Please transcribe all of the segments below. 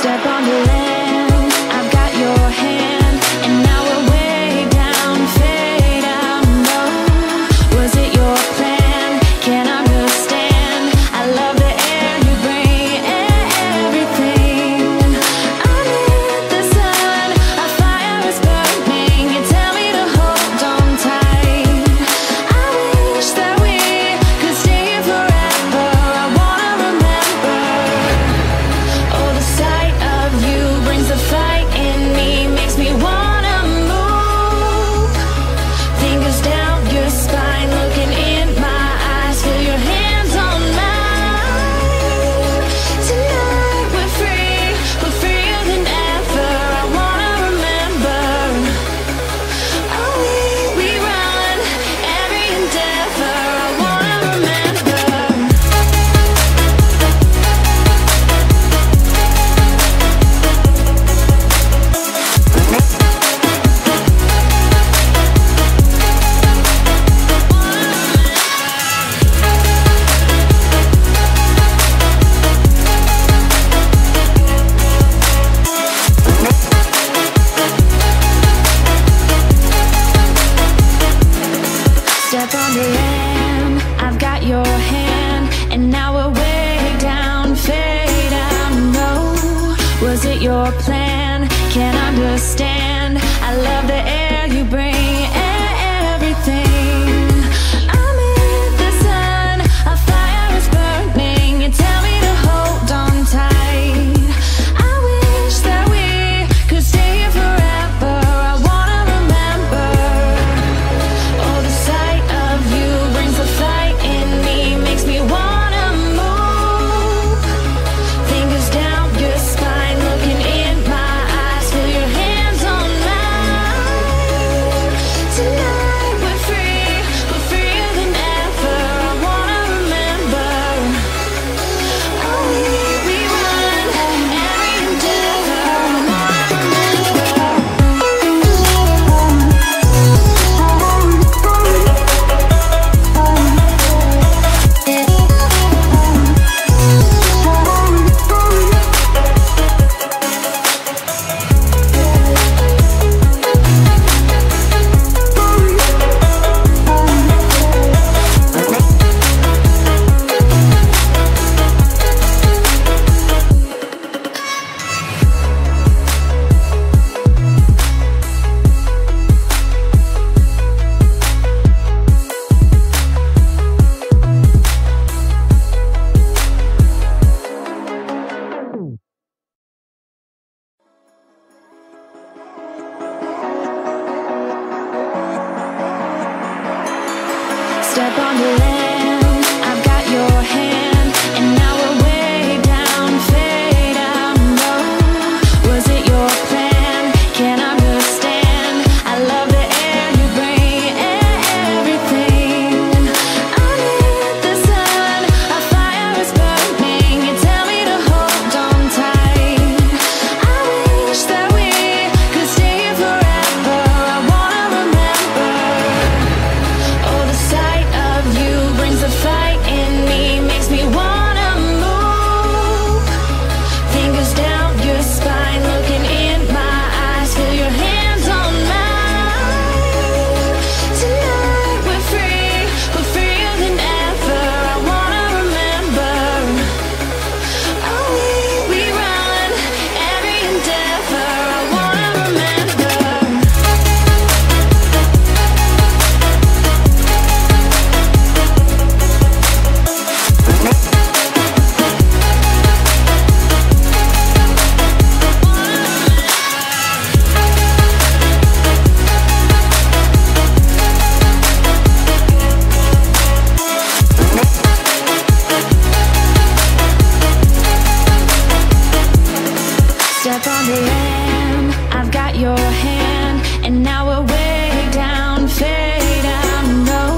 Step on the land, I've got your hand, and now we're way down, fade out low. Was it your plan? Can't understand. I love the air you bring, everything. I need the sun, a fire is burning. You tell me to hold on tight. I wish that we could stay here forever. I wanna remember. Oh, the sun. You brings the fight in me, makes me wanna move. Fingers down your spine, looking in my eyes, feel your hands on mine. Tonight we're freer than ever. I wanna remember. Oh, we run every endeavor. I wanna remember. Step on the land, I've got your hand, and now we're way down, fade out low. Was it your plan? Can't understand. I love the air you bring, everything. I'm in the sun, a fire is burning. You tell me to hold on tight. I wish that we could stay here forever. I wanna remember. Oh, the sight of you brings the fight in me, makes me wanna move. Fingers down your spine, looking in my eyes, feel your hands on mine. Tonight we're freer than ever. I wanna remember. Oh, we run every endeavor. I wanna remember. Step on the land, I've got your hand, and now we're way down, fade out low.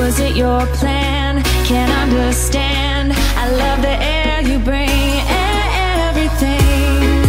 Was it your plan? Can't understand. I love the air you bring, everything.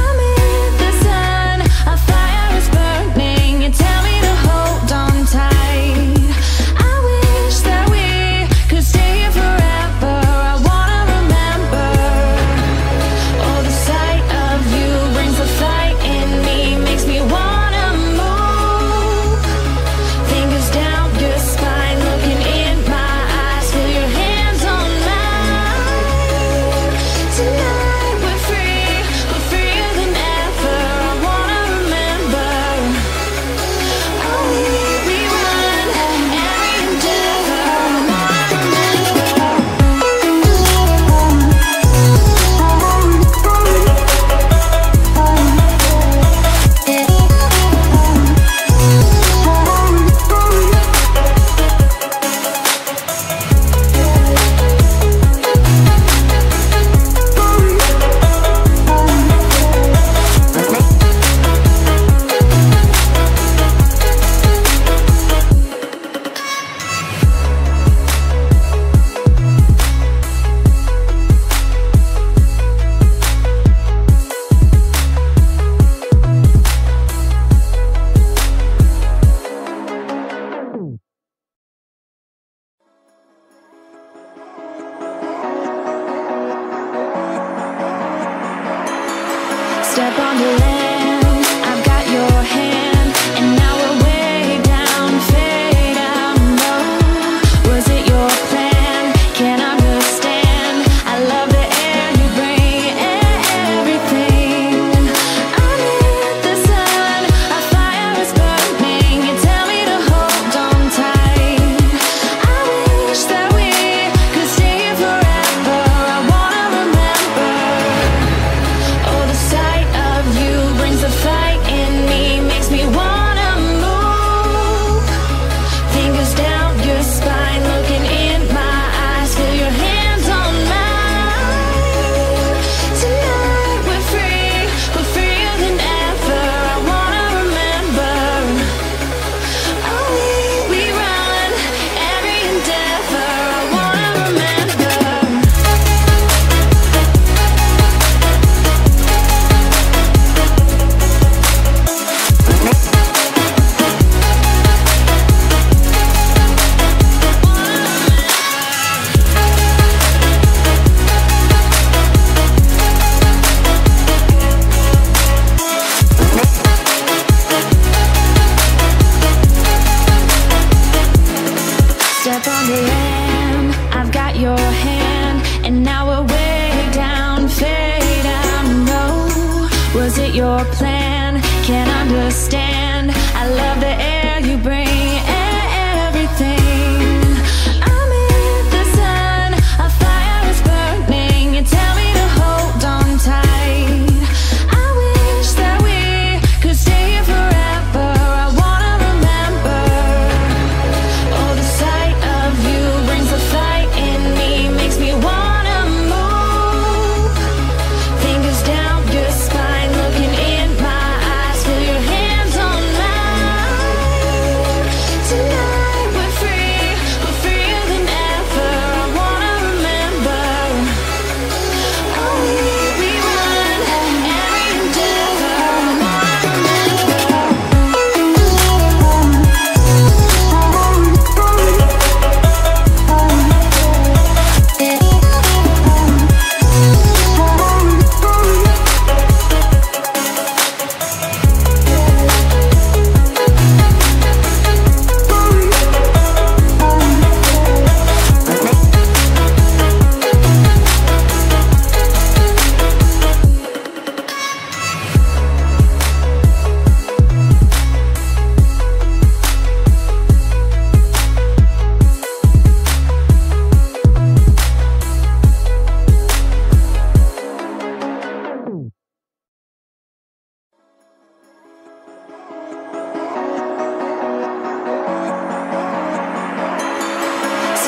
I need the sun, a fire is burning. You tell me to hold on tight. I wish that we could stay here forever. I wanna remember. Oh, the sight of you brings the fight in me, makes me wanna move. Fingers down your spine, looking in my eyes, feel your hands on mine. Tonight we're freer than ever. I wanna remember. Oh, we run every endeavor. I wanna remember. Step on the land, I've got your hand, and now we're way down, fade out low. Was it your plan? Can't understand. I love the air you bring, everything. I'm in the sun, a fire is burning. You tell me to hold on tight. I wish that we could stay here forever. I wanna remember. Oh, the sight up on the land, I've got your hand, and now we're way down, fade out. No, was it your plan? Can't understand. I love the air you bring.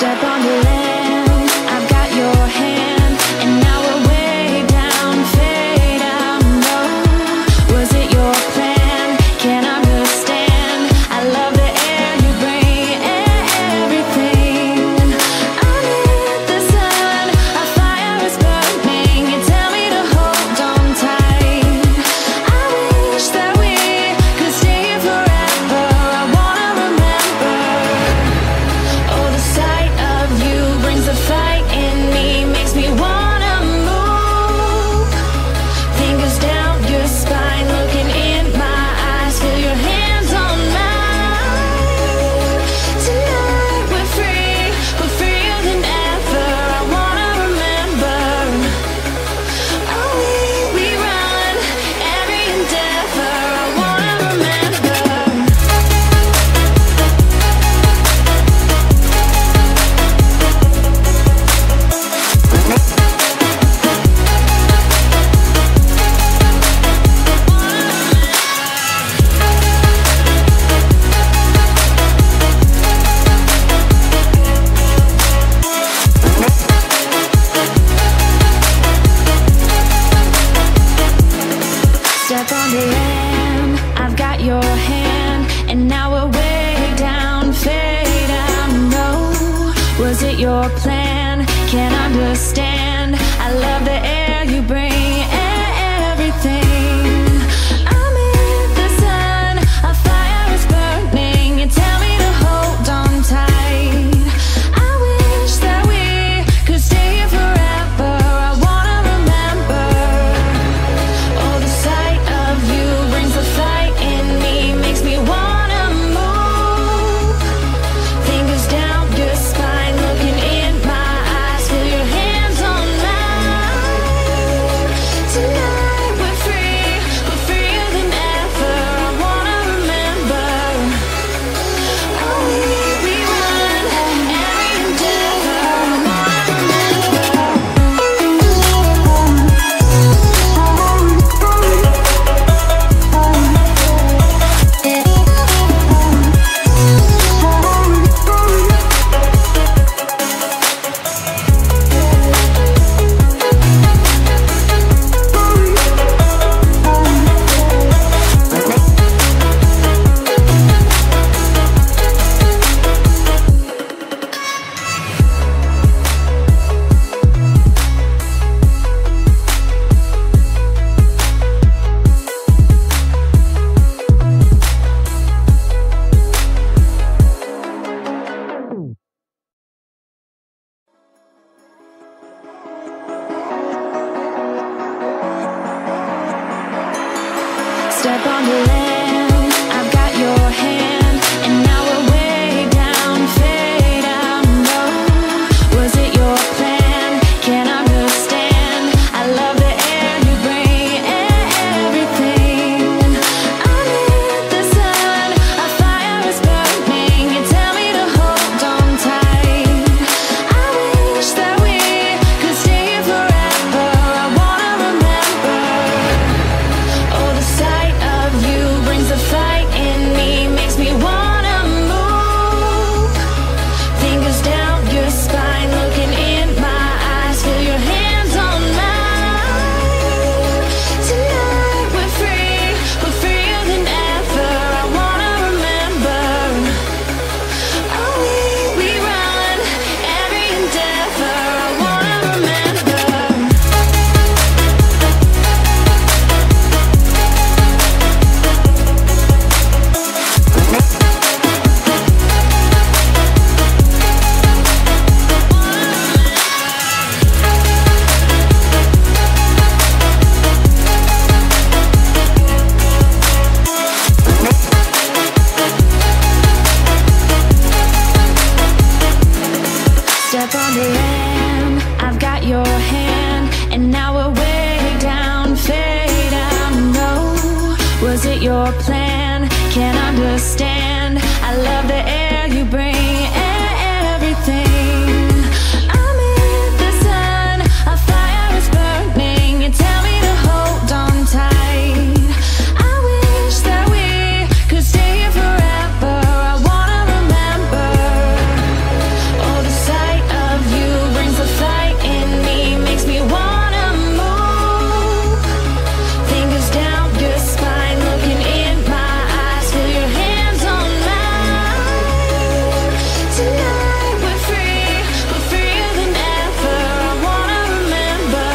Step on the land, I've got your hand, and now we're way down, fade out, no, was it your plan? Can't understand, I love the air you bring, everything. Underneath the sun, a fire is burning, you tell me to hold on tight. I wish that we could stay here forever, I wanna remember. Oh, the sight of you brings the fight in me, makes me wanna move. Fingers down your spine, looking in my eyes, feel your hands on mine. Tonight we're freer than ever, I wanna remember. Oh, we run every endeavor, I wanna remember. Step on the land, I've got your hand, and now we're way down, fade out, no, was it your plan? Can't understand, I love the air you bring, everything. Underneath the sun, a fire is burning, you tell me to hold on tight. I wish that we could stay here forever, I wanna remember. Oh, the sight of you brings the fight in me, makes me wanna move. Fingers down your spine, looking in my eyes, feel your hands understand. I love the air you bring and everything. I'm in the sun, a fire is burning. You tell me to hold on tight. I wish that we could stay here forever. I wanna remember. Oh, the sight of you brings the fight in me, makes me wanna move. Fingers down your spine, looking in my eyes, feel your hands on mine. Tonight we're freer than ever. I wanna remember.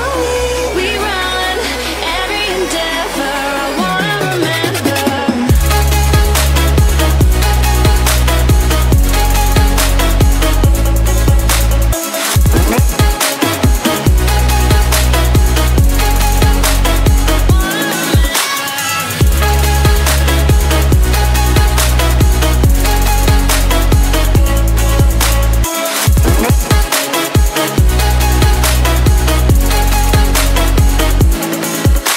Oh, we run every endeavor. I wanna remember.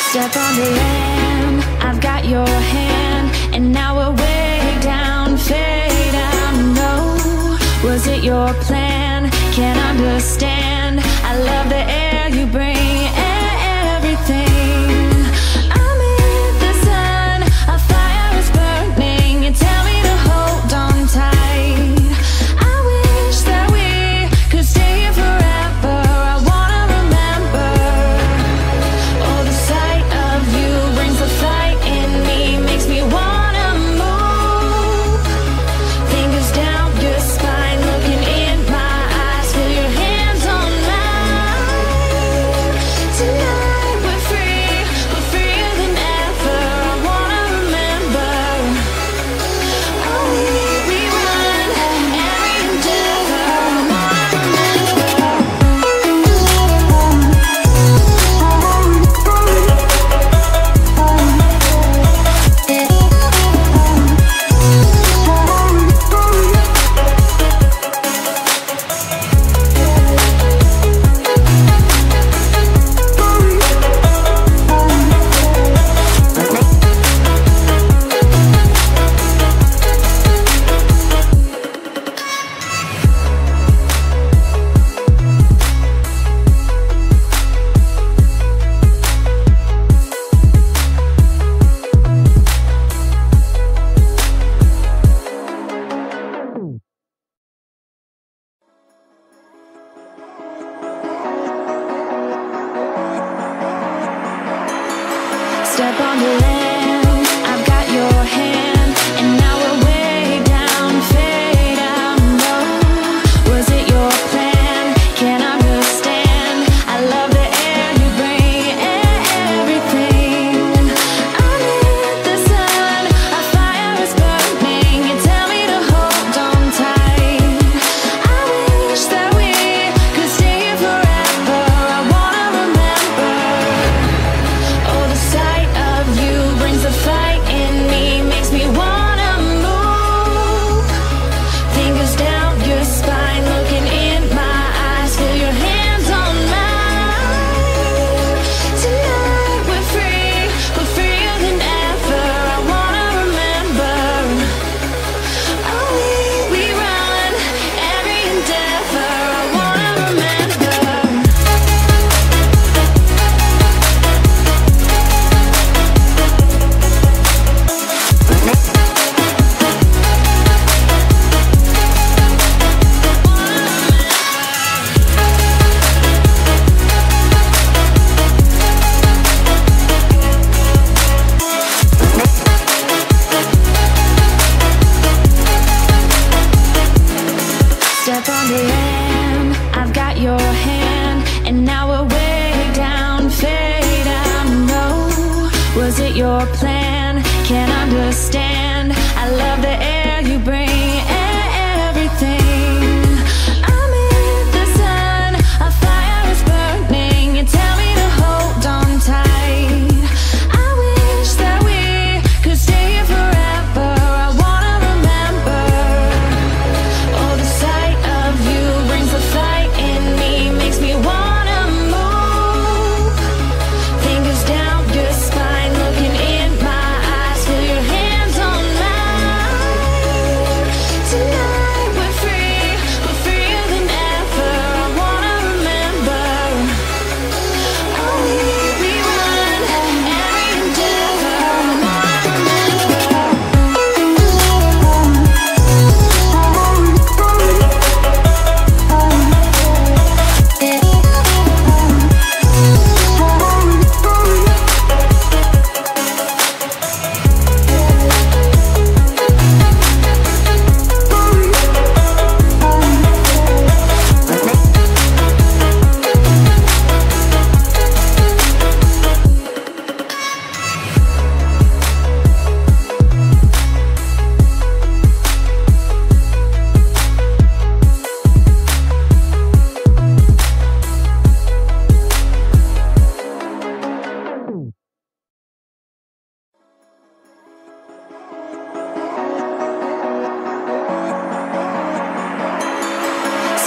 Step on the land, I've got your hand, and now we're way down, fade out, no. Was it your plan? Can't understand. I love the air you bring and everything. I'm in the sun, a fire is burning. You tell me to hold on tight. I wish that we could stay here forever. I wanna remember. Oh, the sight of you brings the fight in me, makes me wanna move. Fingers down your spine, looking in my eyes, feel your hands on mine. Tonight we're freer than ever. I wanna remember. Oh, we run every endeavor. I wanna remember. Step on the land, I've got your hand, and now we're way down, fade out, no. Was it your plan? Can't understand. I love the air you bring and everything. I'm in the sun, a fire is burning. You tell me to hold on tight. I wish that we could stay here forever. I wanna remember. Oh, the sight of you brings the fight in me, makes me wanna move. Fingers down your spine, looking in my eyes, feel your hands on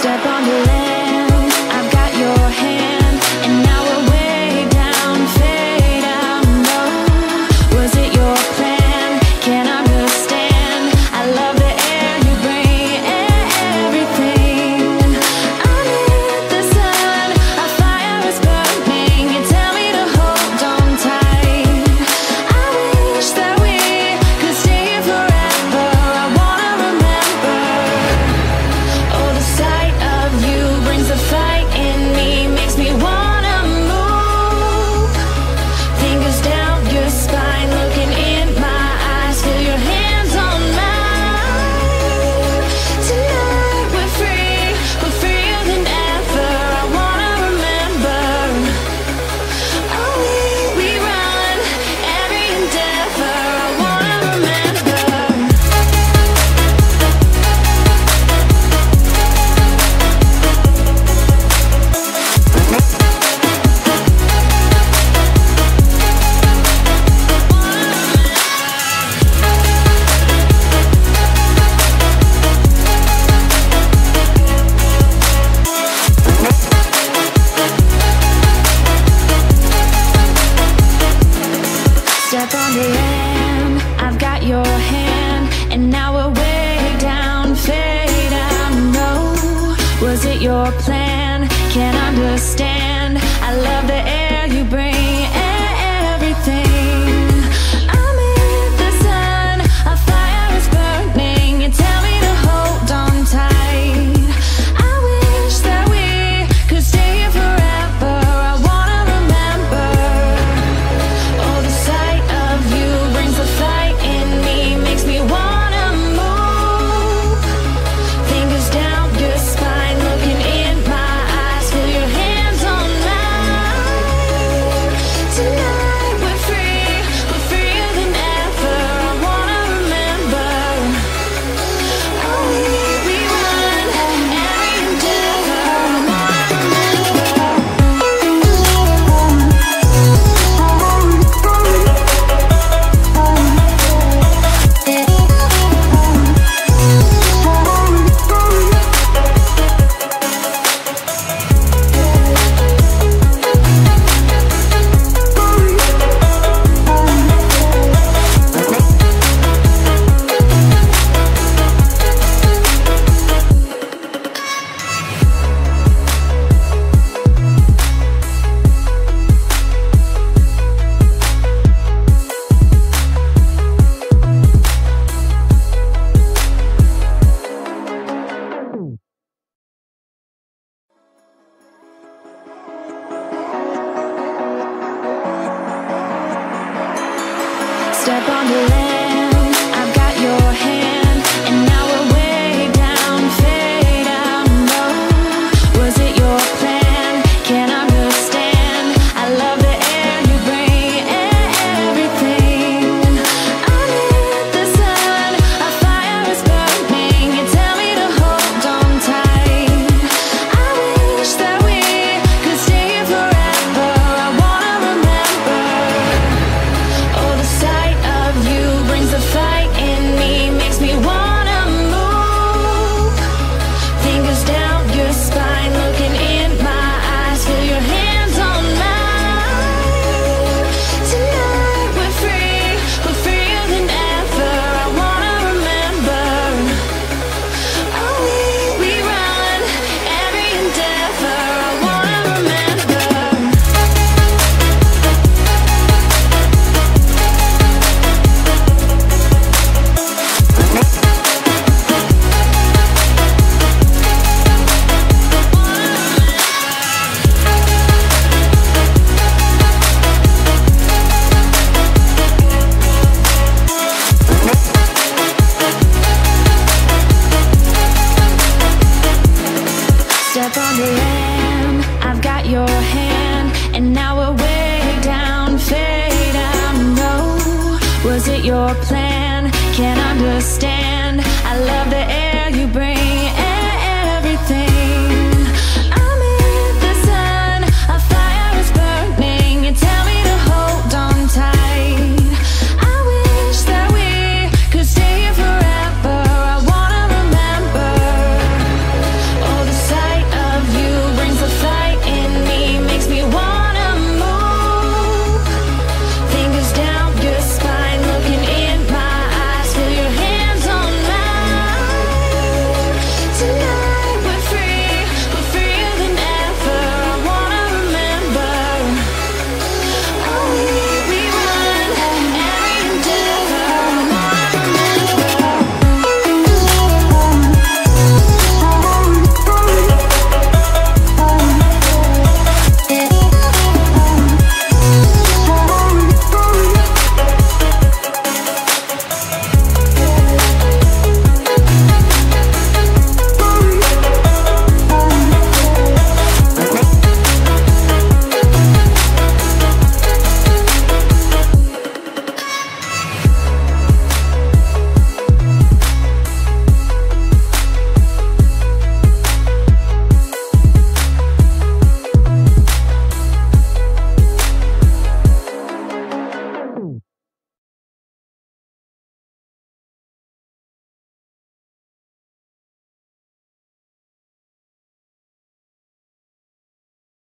Step on the land, I've got your hand, and now we're way down, fade out low. Was it your plan? Can't understand. I love the air you bring, everything. Underneath the sun, a fire is burning. You tell me to hold on tight. I wish that we could stay here forever. I wanna remember. Oh, the sight of you brings the fight in me, makes me wanna move. Fingers down your spine, looking in my eyes, feel your hands on mine. Tonight we're freer than ever. I wanna remember. Oh, we run every endeavor. I wanna remember. Step on the land, I've got your hand, and now we're way down, fade out low. Was it your plan? Can't understand.